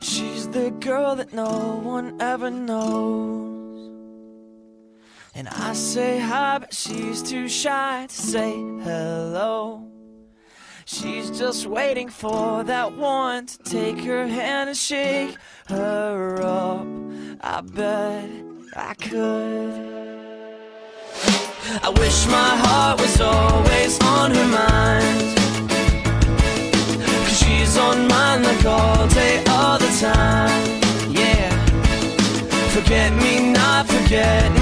She's the girl that no one ever knows. And I say hi, but she's too shy to say hello. She's just waiting for that one to take her hand and shake her up. I bet I could. I wish my heart was always on her mind, 'cause she's on mine like all day, all the time. Yeah. Forget me not, forget me.